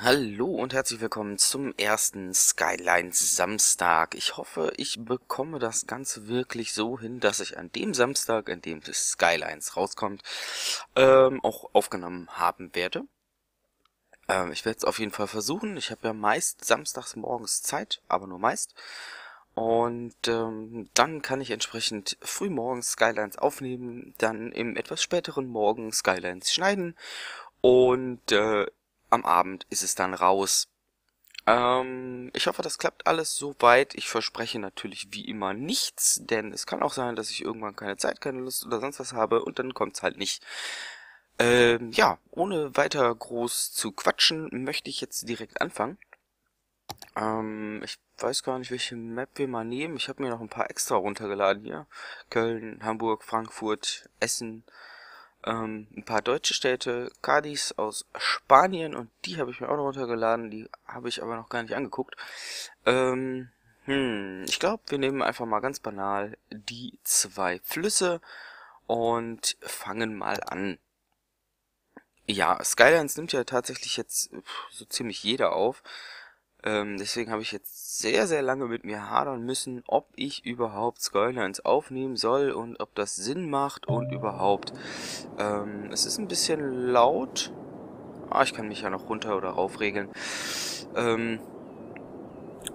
Hallo und herzlich willkommen zum ersten Skylines Samstag. Ich hoffe, ich bekomme das Ganze wirklich so hin, dass ich an dem Samstag, an dem das Skylines rauskommt, auch aufgenommen haben werde. Ich werde es auf jeden Fall versuchen. Ich habe ja meist samstags morgens Zeit, aber nur meist. Und dann kann ich entsprechend früh morgens Skylines aufnehmen, dann im etwas späteren Morgen Skylines schneiden und am Abend ist es dann raus. Ich hoffe, das klappt alles soweit. Ich verspreche natürlich wie immer nichts, denn es kann auch sein, dass ich irgendwann keine Zeit, keine Lust oder sonst was habe und dann kommt's halt nicht. Ja, ohne weiter groß zu quatschen, möchte ich jetzt direkt anfangen. Ich weiß gar nicht, welche Map wir mal nehmen. Ich habe mir noch ein paar extra runtergeladen hier. Köln, Hamburg, Frankfurt, Essen. Ein paar deutsche Städte, Cádiz aus Spanien, und die habe ich mir auch noch runtergeladen, die habe ich aber noch gar nicht angeguckt. Ich glaube, wir nehmen einfach mal ganz banal die zwei Flüsse und fangen mal an. Ja, Skylines nimmt ja tatsächlich jetzt so ziemlich jeder auf. Deswegen habe ich jetzt sehr, sehr lange mit mir hadern müssen, ob ich überhaupt Skylines aufnehmen soll und ob das Sinn macht und überhaupt. Es ist ein bisschen laut. Ich kann mich ja noch runter oder rauf regeln.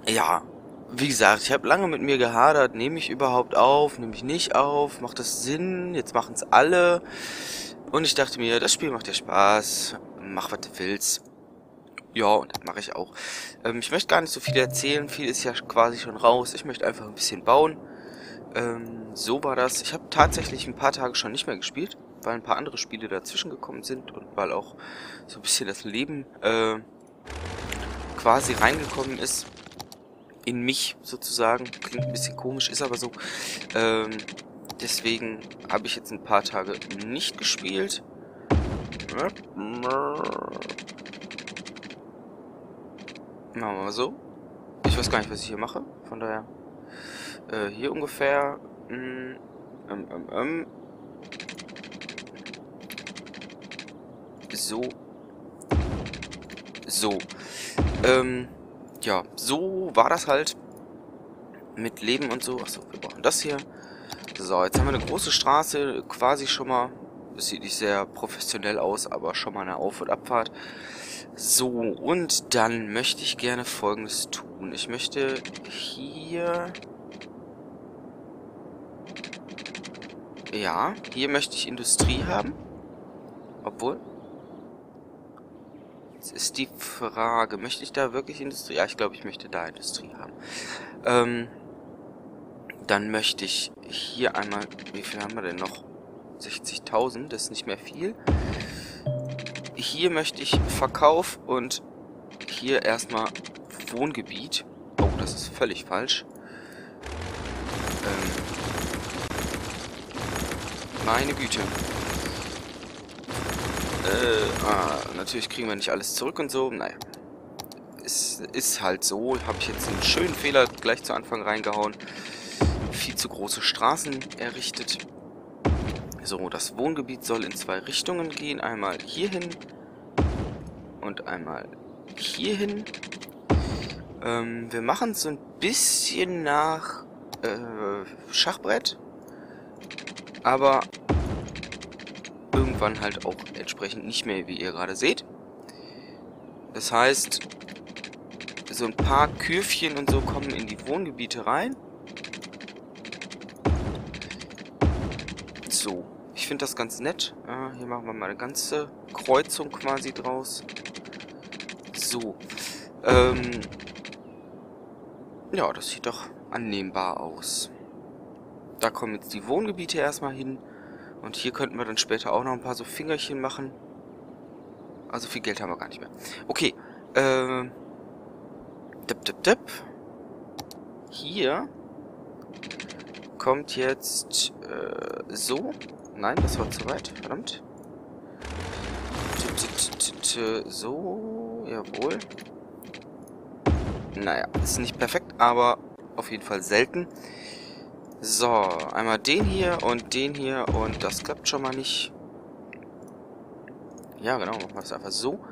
Ja, wie gesagt, ich habe lange mit mir gehadert. Nehme ich überhaupt auf? Nehme ich nicht auf? Macht das Sinn? Jetzt machen es alle. Und ich dachte mir, das Spiel macht dir Spaß. Mach, was du willst. Ja, und das mache ich auch. Ich möchte gar nicht so viel erzählen. Viel ist ja quasi schon raus. Ich möchte einfach ein bisschen bauen. So war das. Ich habe tatsächlich ein paar Tage schon nicht mehr gespielt, weil ein paar andere Spiele dazwischen gekommen sind und weil auch so ein bisschen das Leben quasi reingekommen ist. In mich sozusagen. Klingt ein bisschen komisch, ist aber so. Deswegen habe ich jetzt ein paar Tage nicht gespielt. Machen wir mal so. Ich weiß gar nicht, was ich hier mache. Von daher. Hier ungefähr. So. Ja, so war das halt. Mit Leben und so. Achso, wir brauchen das hier. So, jetzt haben wir eine große Straße. Quasi schon mal. Das sieht nicht sehr professionell aus, aber schon mal eine Auf- und Abfahrt. So, und dann möchte ich gerne Folgendes tun. Ich möchte hier... Ja, hier möchte ich Industrie haben. Obwohl... Jetzt ist die Frage, möchte ich da wirklich Industrie? Ja, ich glaube, ich möchte da Industrie haben. Dann möchte ich hier einmal... Wie viel haben wir denn noch? 60.000, das ist nicht mehr viel. Hier möchte ich Verkauf und hier erstmal Wohngebiet. Oh, das ist völlig falsch. Meine Güte. Natürlich kriegen wir nicht alles zurück und so. Naja. Es ist halt so. Habe ich jetzt einen schönen Fehler gleich zu Anfang reingehauen. Viel zu große Straßen errichtet. So, das Wohngebiet soll in zwei Richtungen gehen. Einmal hierhin und einmal hierhin. Wir machen es so ein bisschen nach Schachbrett. Aber irgendwann halt auch entsprechend nicht mehr, wie ihr gerade seht. Das heißt, so ein paar Kürfchen und so kommen in die Wohngebiete rein. So, ich finde das ganz nett. Hier machen wir mal eine ganze Kreuzung quasi draus. So. Ja, das sieht doch annehmbar aus. Da kommen jetzt die Wohngebiete erstmal hin. Und hier könnten wir dann später auch noch ein paar so Fingerchen machen. Also viel Geld haben wir gar nicht mehr. Okay. Hier kommt jetzt so. Nein, das war zu weit. Verdammt. So. Jawohl. Naja, ist nicht perfekt, aber auf jeden Fall selten. So, einmal den hier und das klappt schon mal nicht. Ja, genau, machen wir das einfach so.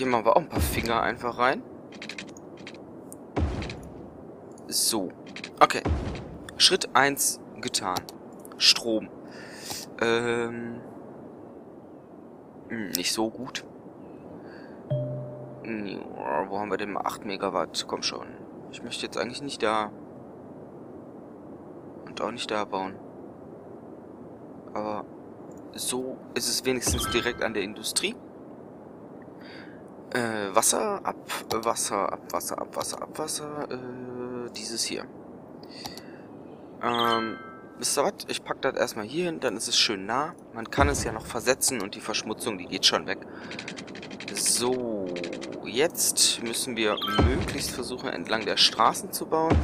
Hier machen wir auch ein paar Finger einfach rein. So. Okay. Schritt 1 getan. Strom. Nicht so gut. Wo haben wir denn mal 8 Megawatt? Komm schon. Ich möchte jetzt eigentlich nicht da. Und auch nicht da bauen. Aber so ist es wenigstens direkt an der Industrie. Wasser, Abwasser, Abwasser, Abwasser, Abwasser. Dieses hier. Wisst ihr was? Ich packe das erstmal hier hin, dann ist es schön nah. Man kann es ja noch versetzen und die Verschmutzung, die geht schon weg. So, jetzt müssen wir möglichst versuchen, entlang der Straßen zu bauen.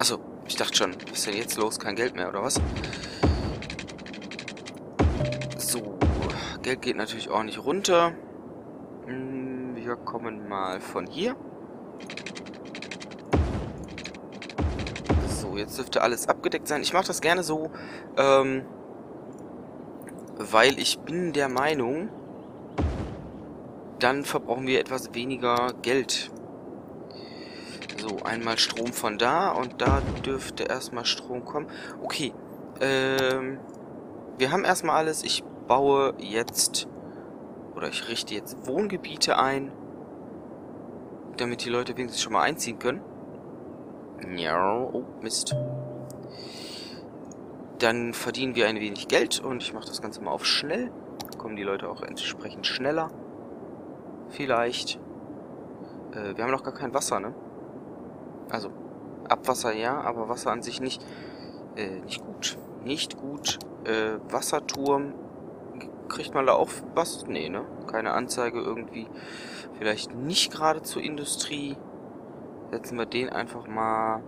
Achso, ich dachte schon, was ist denn jetzt los? Kein Geld mehr, oder was? So, Geld geht natürlich auch nicht runter. Wir kommen mal von hier. So, jetzt dürfte alles abgedeckt sein. Ich mache das gerne so, weil ich bin der Meinung, dann verbrauchen wir etwas weniger Geld. So, einmal Strom von da und da dürfte erstmal Strom kommen. Okay, wir haben erstmal alles. Ich baue jetzt, oder ich richte jetzt Wohngebiete ein, damit die Leute wenigstens schon mal einziehen können. Ja, oh Mist. Dann verdienen wir ein wenig Geld und ich mache das Ganze mal auf schnell. Dann kommen die Leute auch entsprechend schneller. Vielleicht. Wir haben noch gar kein Wasser, ne? Also, Abwasser ja, aber Wasser an sich nicht. Nicht gut. Nicht gut. Wasserturm. Kriegt man da auch was? Nee, ne? Keine Anzeige irgendwie. Vielleicht nicht gerade zur Industrie. Setzen wir den einfach mal...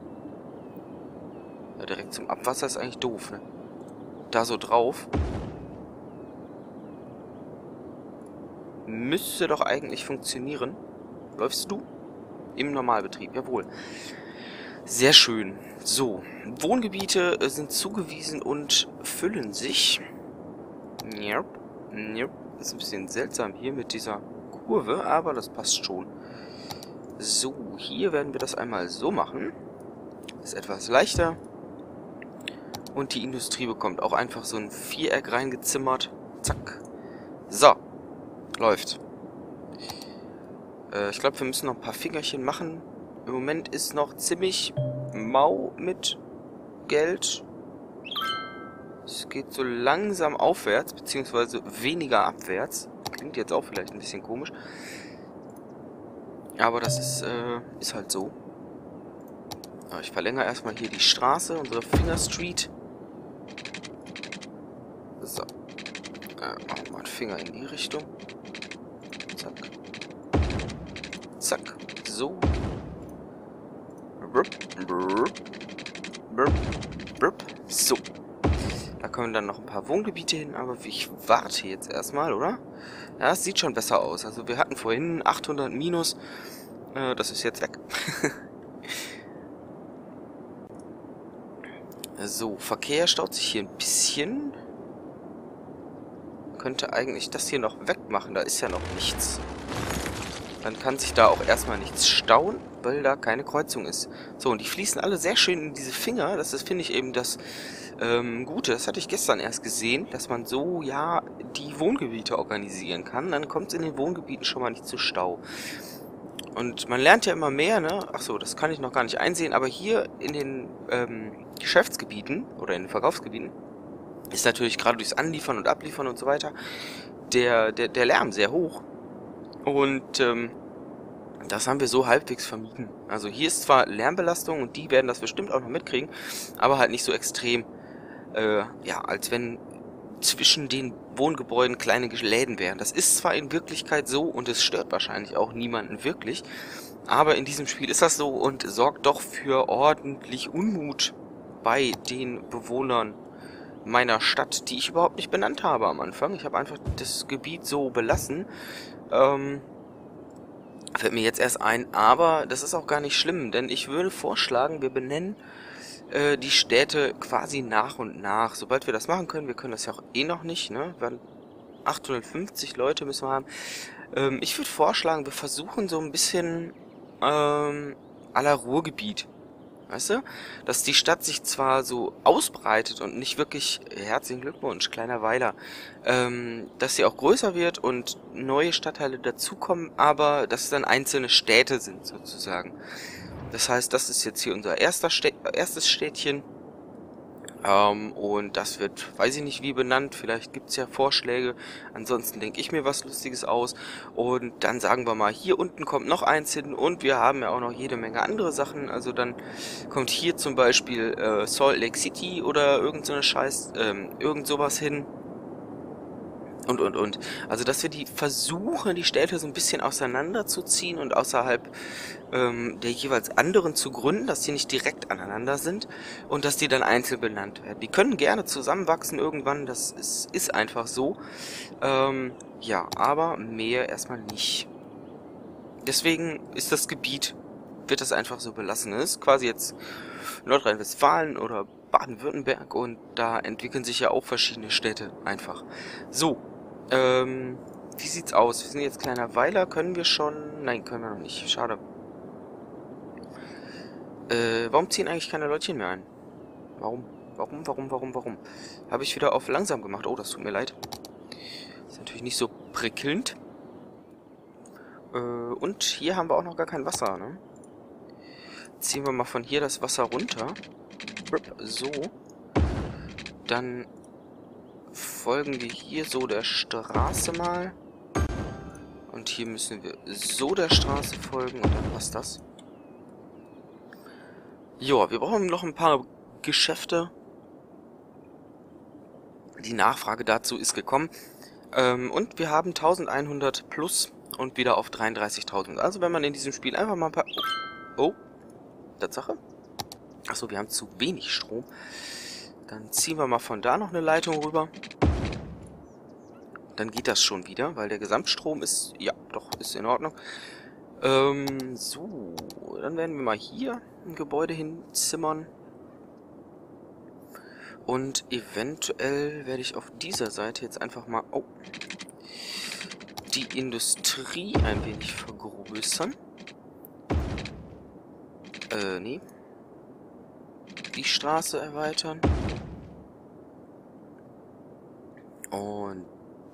Ja, direkt zum Abwasser ist eigentlich doof, ne? Da so drauf. Müsste doch eigentlich funktionieren. Läufst du? Im Normalbetrieb, jawohl. Sehr schön. So, Wohngebiete sind zugewiesen und füllen sich. Yep, yep. Ist ein bisschen seltsam hier mit dieser Kurve, aber das passt schon. So, hier werden wir das einmal so machen. Ist etwas leichter. Und die Industrie bekommt auch einfach so ein Viereck reingezimmert. Zack. So. Läuft. Ich glaube, wir müssen noch ein paar Fingerchen machen. Im Moment ist noch ziemlich mau mit Geld. Es geht so langsam aufwärts, beziehungsweise weniger abwärts. Klingt jetzt auch vielleicht ein bisschen komisch. Aber das ist halt so. Ich verlängere erstmal hier die Straße, unsere Fingerstreet. So. Machen wir mal einen Finger in die Richtung. Zack. Zack. So. Brr, brr, brr, brr. So. Da kommen dann noch ein paar Wohngebiete hin, aber ich warte jetzt erstmal, oder? Ja, es sieht schon besser aus. Also wir hatten vorhin 800 minus. Das ist jetzt weg. So, Verkehr staut sich hier ein bisschen. Könnte eigentlich das hier noch wegmachen. Da ist ja noch nichts. Dann kann sich da auch erstmal nichts stauen, weil da keine Kreuzung ist. So, und die fließen alle sehr schön in diese Finger. Das ist, finde ich, eben das Gute. Das hatte ich gestern erst gesehen, dass man so, ja, die Wohngebiete organisieren kann. Dann kommt es in den Wohngebieten schon mal nicht zu Stau. Und man lernt ja immer mehr, ne? Achso, das kann ich noch gar nicht einsehen, aber hier in den Geschäftsgebieten oder in den Verkaufsgebieten ist natürlich gerade durchs Anliefern und Abliefern und so weiter der Lärm sehr hoch. Und das haben wir so halbwegs vermieden. Also hier ist zwar Lärmbelastung und die werden das bestimmt auch noch mitkriegen, aber halt nicht so extrem, ja, als wenn zwischen den Wohngebäuden kleine Läden wären. Das ist zwar in Wirklichkeit so und es stört wahrscheinlich auch niemanden wirklich, aber in diesem Spiel ist das so und sorgt doch für ordentlich Unmut bei den Bewohnern meiner Stadt, die ich überhaupt nicht benannt habe am Anfang. Ich habe einfach das Gebiet so belassen. Fällt mir jetzt erst ein, aber das ist auch gar nicht schlimm, denn ich würde vorschlagen, wir benennen die Städte quasi nach und nach. Sobald wir das machen können, wir können das ja auch eh noch nicht, ne? Wann 850 Leute müssen wir haben. Ich würde vorschlagen, wir versuchen so ein bisschen à la Ruhrgebiet. Weißt du? Dass die Stadt sich zwar so ausbreitet und nicht wirklich, herzlichen Glückwunsch, kleiner Weiler, dass sie auch größer wird und neue Stadtteile dazukommen, aber dass es dann einzelne Städte sind sozusagen. Das heißt, das ist jetzt hier unser erstes Städtchen. Und das wird, weiß ich nicht wie benannt, vielleicht gibt's ja Vorschläge, ansonsten denke ich mir was Lustiges aus und dann sagen wir mal, hier unten kommt noch eins hin und wir haben ja auch noch jede Menge andere Sachen, also dann kommt hier zum Beispiel Salt Lake City oder irgend so eine Scheiß, irgend sowas hin und. Also dass wir die versuchen, die Städte so ein bisschen auseinanderzuziehen und außerhalb der jeweils anderen zu gründen, dass die nicht direkt aneinander sind und dass die dann einzeln benannt werden. Die können gerne zusammenwachsen irgendwann, das ist einfach so. Ja, aber mehr erstmal nicht. Deswegen ist das Gebiet, wird das einfach so belassen. Das ist quasi jetzt Nordrhein-Westfalen oder Baden-Württemberg und da entwickeln sich ja auch verschiedene Städte einfach. So, wie sieht's aus? Wir sind jetzt kleiner Weiler, können wir schon? Nein, können wir noch nicht. Schade. Warum ziehen eigentlich keine Leutchen mehr ein? Warum? Habe ich wieder auf langsam gemacht. Oh, das tut mir leid. Ist natürlich nicht so prickelnd. Und hier haben wir auch noch gar kein Wasser, ne? Ziehen wir mal von hier das Wasser runter. So. Dann folgen wir hier so der Straße mal. Und hier müssen wir so der Straße folgen und dann passt das. Ja, wir brauchen noch ein paar Geschäfte. Die Nachfrage dazu ist gekommen. Und wir haben 1100 plus und wieder auf 33.000. Also wenn man in diesem Spiel einfach mal ein paar... Oh, Tatsache. Achso, wir haben zu wenig Strom. Dann ziehen wir mal von da noch eine Leitung rüber. Dann geht das schon wieder, weil der Gesamtstrom ist... Ja, doch, ist in Ordnung. So, dann werden wir mal hier ein Gebäude hinzimmern. Und eventuell werde ich auf dieser Seite jetzt einfach mal die Industrie ein wenig vergrößern. Nee. Die Straße erweitern. Und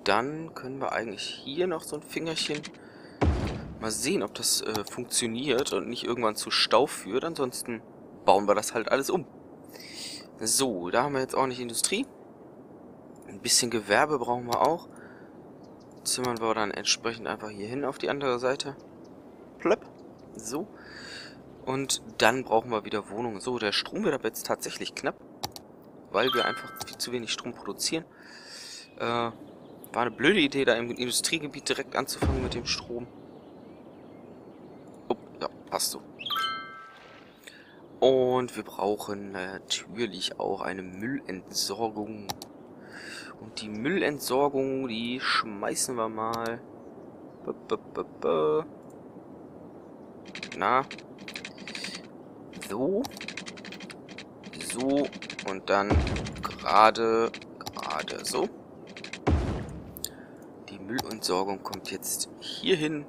dann können wir eigentlich hier noch so ein Fingerchen... Mal sehen, ob das funktioniert und nicht irgendwann zu Stau führt. Ansonsten bauen wir das halt alles um. So, da haben wir jetzt auch nicht Industrie. Ein bisschen Gewerbe brauchen wir auch. Zimmern wir dann entsprechend einfach hier hin auf die andere Seite. Plöpp. So. Und dann brauchen wir wieder Wohnungen. So, der Strom wird aber jetzt tatsächlich knapp. Weil wir einfach viel zu wenig Strom produzieren. War eine blöde Idee, da im Industriegebiet direkt anzufangen mit dem Strom. Ja, passt so. Und wir brauchen natürlich auch eine Müllentsorgung. Und die Müllentsorgung, die schmeißen wir mal. Na. So. So. Und dann gerade so. Die Müllentsorgung kommt jetzt hier hin.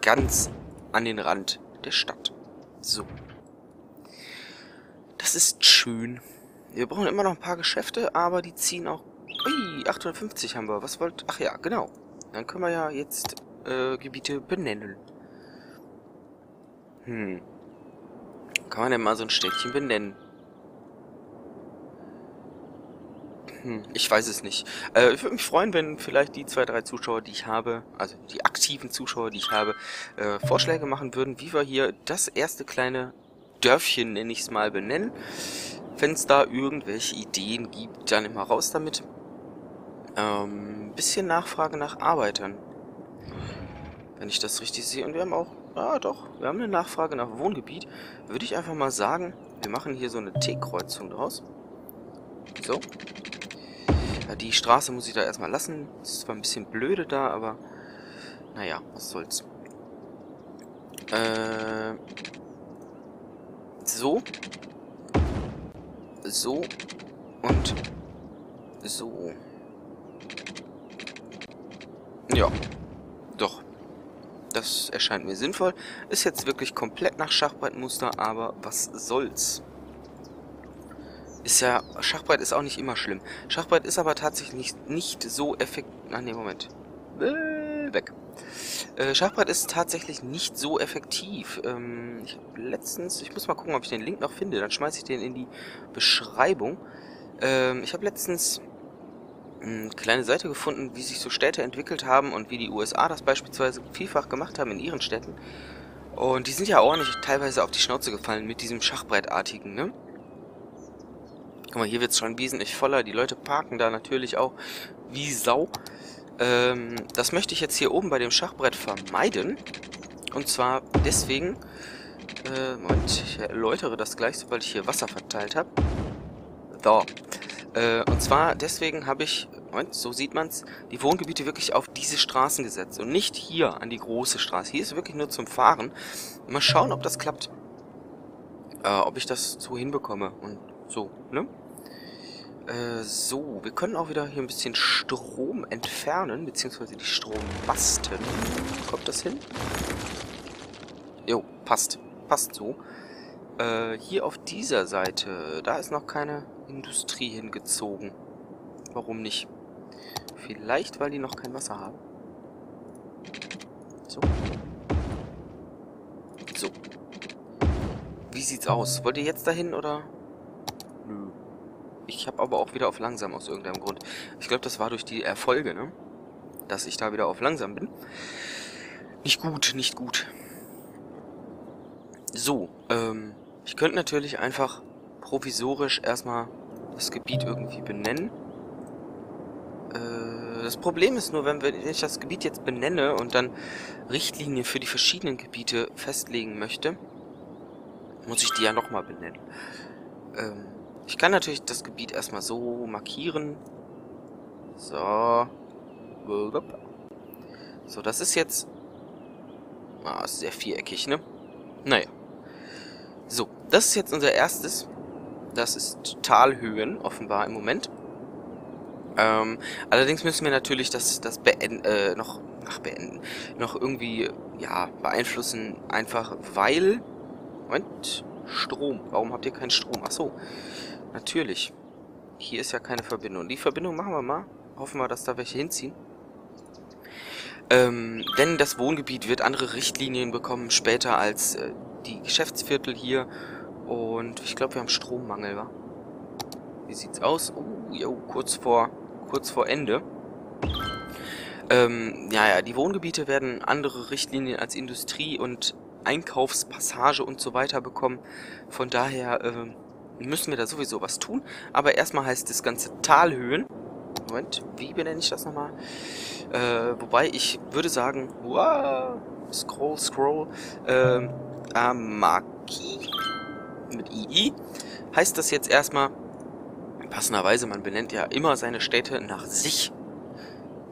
Ganz an den Rand der Stadt. So. Das ist schön. Wir brauchen immer noch ein paar Geschäfte, aber die ziehen auch... Ui, 850 haben wir. Was wollt... Ach ja, genau. Dann können wir ja jetzt Gebiete benennen. Kann man denn mal so ein Städtchen benennen? Ich weiß es nicht. Ich würde mich freuen, wenn vielleicht die 2, 3 Zuschauer, die ich habe, also die aktiven Zuschauer, die ich habe, Vorschläge machen würden, wie wir hier das erste kleine Dörfchen, nenne ich es mal, benennen. Wenn es da irgendwelche Ideen gibt, dann immer raus damit. Bisschen Nachfrage nach Arbeitern. Wenn ich das richtig sehe. Und wir haben auch, wir haben eine Nachfrage nach Wohngebiet. Würde ich einfach mal sagen, wir machen hier so eine T-Kreuzung draus. So. Die Straße muss ich da erstmal lassen. Ist zwar ein bisschen blöde da, aber naja, was soll's. So. So. Und so. Ja, doch. Das erscheint mir sinnvoll. Ist jetzt wirklich komplett nach Schachbrettmuster, aber was soll's? Ist ja... Schachbrett ist auch nicht immer schlimm. Schachbrett ist aber tatsächlich nicht so effektiv... Ach nee, Moment. Weg. Schachbrett ist tatsächlich nicht so effektiv. Ich hab letztens... Ich muss mal gucken, ob ich den Link noch finde. Dann schmeiße ich den in die Beschreibung. Ich habe letztens eine kleine Seite gefunden, wie sich so Städte entwickelt haben und wie die USA das beispielsweise vielfach gemacht haben in ihren Städten. Und die sind ja ordentlich teilweise auf die Schnauze gefallen mit diesem Schachbrettartigen, ne? Guck mal, hier wird es schon wesentlich voller. Die Leute parken da natürlich auch wie Sau. Das möchte ich jetzt hier oben bei dem Schachbrett vermeiden. Und zwar deswegen... Moment, ich erläutere das gleich, sobald ich hier Wasser verteilt habe. So. Und zwar deswegen habe ich, Moment, so sieht man es, die Wohngebiete wirklich auf diese Straßen gesetzt und nicht hier an die große Straße. Hier ist wirklich nur zum Fahren. Mal schauen, ob das klappt. Ob ich das so hinbekomme und so, ne? So, wir können auch wieder hier ein bisschen Strom entfernen, beziehungsweise die Strommasten. Kommt das hin? Jo, passt. Passt so. Hier auf dieser Seite, da ist noch keine Industrie hingezogen. Warum nicht? Vielleicht, weil die noch kein Wasser haben. So. So. Wie sieht's aus? Wollt ihr jetzt dahin oder? Nö. Ich habe aber auch wieder auf langsam aus irgendeinem Grund. Ich glaube, das war durch die Erfolge, ne? Dass ich da wieder auf langsam bin. Nicht gut, nicht gut. So, ich könnte natürlich einfach provisorisch erstmal das Gebiet irgendwie benennen. Das Problem ist nur, wenn ich das Gebiet jetzt benenne und dann Richtlinien für die verschiedenen Gebiete festlegen möchte, muss ich die ja nochmal benennen. Ich kann natürlich das Gebiet erstmal so markieren. So. So, das ist jetzt... Ah, ist sehr viereckig, ne? Naja. So, das ist jetzt unser erstes. Das ist Talhöhen, offenbar im Moment. Allerdings müssen wir natürlich das noch irgendwie, ja, beeinflussen, einfach weil... Moment, Strom. Warum habt ihr keinen Strom? Achso, natürlich. Hier ist ja keine Verbindung. Die Verbindung machen wir mal. Hoffen wir, dass da welche hinziehen. Denn das Wohngebiet wird andere Richtlinien bekommen später als die Geschäftsviertel hier. Und ich glaube, wir haben Strommangel, wa? Wie sieht's aus? Oh, jo, kurz vor Ende. Ja, die Wohngebiete werden andere Richtlinien als Industrie und Einkaufspassage und so weiter bekommen. Von daher müssen wir da sowieso was tun. Aber erstmal heißt das Ganze Talhöhen. Moment, wie benenne ich das nochmal? Wobei ich würde sagen, wow, scroll, Amaki mit II heißt das jetzt erstmal, passenderweise, man benennt ja immer seine Städte nach sich,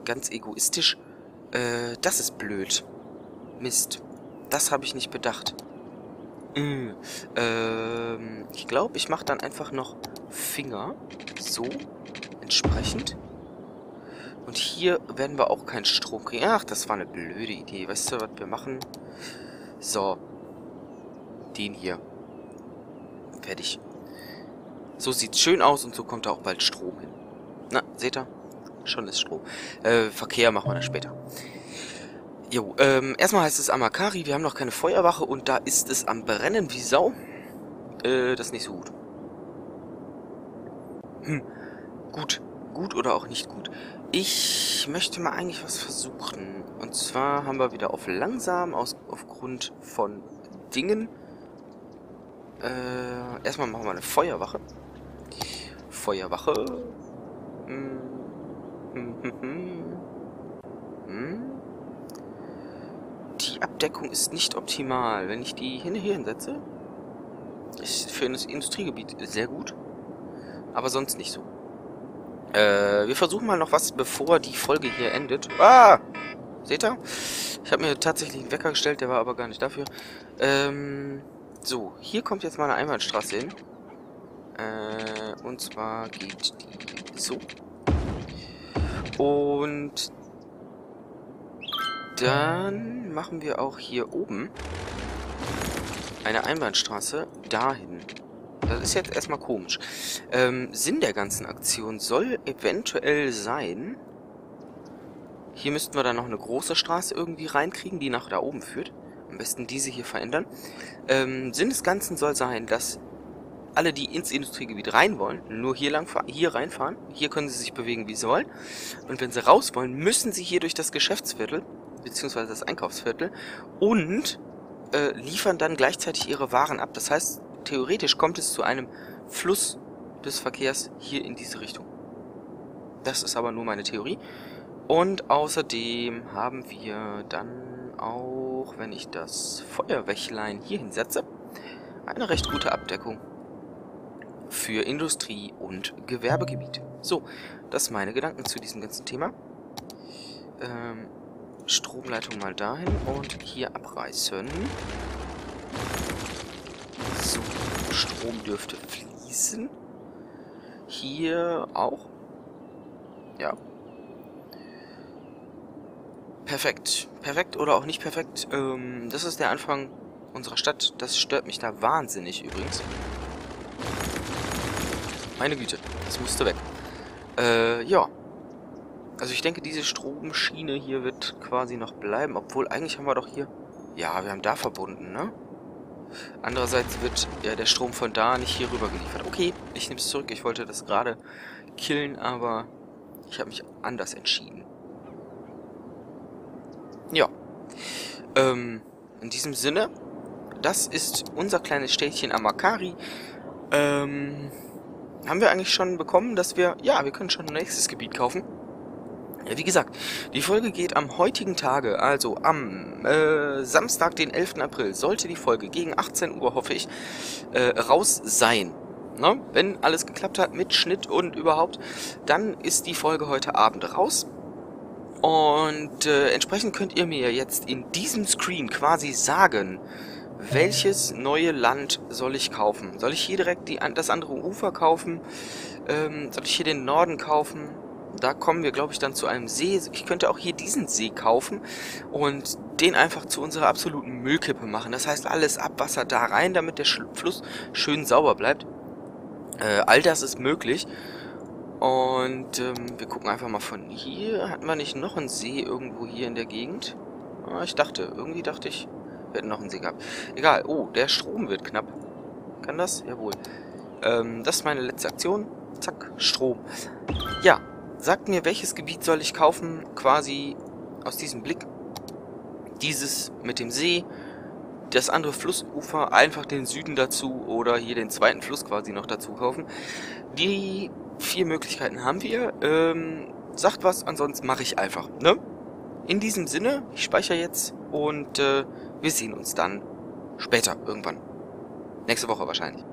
ganz egoistisch, das ist blöd, Mist, das habe ich nicht bedacht. Ich glaube, ich mache dann einfach noch Finger, so, entsprechend. Und hier werden wir auch keinen Strom kriegen. Ach, das war eine blöde Idee. Weißt du, was wir machen? So. Den hier. Fertig. So sieht's schön aus und so kommt da auch bald Strom hin. Na, seht ihr? Schon ist Strom. Verkehr machen wir dann später. Jo, erstmal heißt es Amakari. Wir haben noch keine Feuerwache und da ist es am Brennen wie Sau. Das ist nicht so gut. Gut. Gut oder auch nicht gut. Ich möchte mal eigentlich was versuchen. Und zwar haben wir wieder auf langsam, aufgrund von Dingen. Erstmal machen wir eine Feuerwache. Feuerwache. Die Abdeckung ist nicht optimal. Wenn ich die hier hinsetze, ist für das Industriegebiet sehr gut. Aber sonst nicht so. Wir versuchen mal noch was, bevor die Folge hier endet. Ah! Seht ihr? Ich habe mir tatsächlich einen Wecker gestellt, der war aber gar nicht dafür. So, hier kommt jetzt mal eine Einbahnstraße hin. Und zwar geht die so. Und Dann machen wir auch hier oben eine Einbahnstraße dahin. Das ist jetzt erstmal komisch. Sinn der ganzen Aktion soll eventuell sein... Hier müssten wir dann noch eine große Straße irgendwie reinkriegen, die nach da oben führt. Am besten diese hier verändern. Sinn des Ganzen soll sein, dass alle, die ins Industriegebiet rein wollen, nur hier lang hier reinfahren. Hier können sie sich bewegen, wie sie wollen. Und wenn sie raus wollen, müssen sie hier durch das Geschäftsviertel, beziehungsweise das Einkaufsviertel, und liefern dann gleichzeitig ihre Waren ab. Das heißt, theoretisch kommt es zu einem Fluss des Verkehrs hier in diese Richtung. Das ist aber nur meine Theorie. Und außerdem haben wir dann auch, wenn ich das Feuerwächlein hier hinsetze, eine recht gute Abdeckung für Industrie- und Gewerbegebiet. So, das sind meine Gedanken zu diesem ganzen Thema. Stromleitung mal dahin und hier abreißen. So, Strom dürfte fließen. Hier auch. Ja. Perfekt. Perfekt oder auch nicht perfekt. Das ist der Anfang unserer Stadt. Das stört mich da wahnsinnig übrigens. Meine Güte, das musste weg. Ja. Also ich denke, diese Stromschiene hier wird quasi noch bleiben. Obwohl, eigentlich haben wir doch hier... Ja, wir haben da verbunden, ne? Andererseits wird ja der Strom von da nicht hier rüber geliefert. Okay, ich nehme es zurück. Ich wollte das gerade killen, aber ich habe mich anders entschieden. Ja, in diesem Sinne, das ist unser kleines Städtchen Amakari. Haben wir eigentlich schon bekommen, dass wir, ja, wir können schon ein nächstes Gebiet kaufen. Ja, wie gesagt, die Folge geht am heutigen Tage, also am Samstag, den 11. April, sollte die Folge gegen 18 Uhr, hoffe ich, raus sein. Ne? Wenn alles geklappt hat mit Schnitt und überhaupt, dann ist die Folge heute Abend raus. Und entsprechend könnt ihr mir jetzt in diesem Screen quasi sagen, welches neue Land soll ich kaufen? Soll ich hier direkt das andere Ufer kaufen? Soll ich hier den Norden kaufen? Da kommen wir, glaube ich, dann zu einem See. Ich könnte auch hier diesen See kaufen und den einfach zu unserer absoluten Müllkippe machen. Das heißt, alles Abwasser da rein, damit der Fluss schön sauber bleibt. All das ist möglich. Und wir gucken einfach mal von hier. Hatten wir nicht noch einen See irgendwo hier in der Gegend? Ich dachte, irgendwie dachte ich, wir hätten noch einen See gehabt. Egal. Oh, der Strom wird knapp. Kann das? Jawohl. Das ist meine letzte Aktion. Zack, Strom. Ja, sagt mir, welches Gebiet soll ich kaufen? Quasi aus diesem Blick. Dieses mit dem See. Das andere Flussufer. Einfach den Süden dazu oder hier den zweiten Fluss quasi noch dazu kaufen. Die... 4 Möglichkeiten haben wir. Sagt was, ansonsten mache ich einfach. Ne? In diesem Sinne, ich speichere jetzt und wir sehen uns dann später irgendwann. Nächste Woche wahrscheinlich.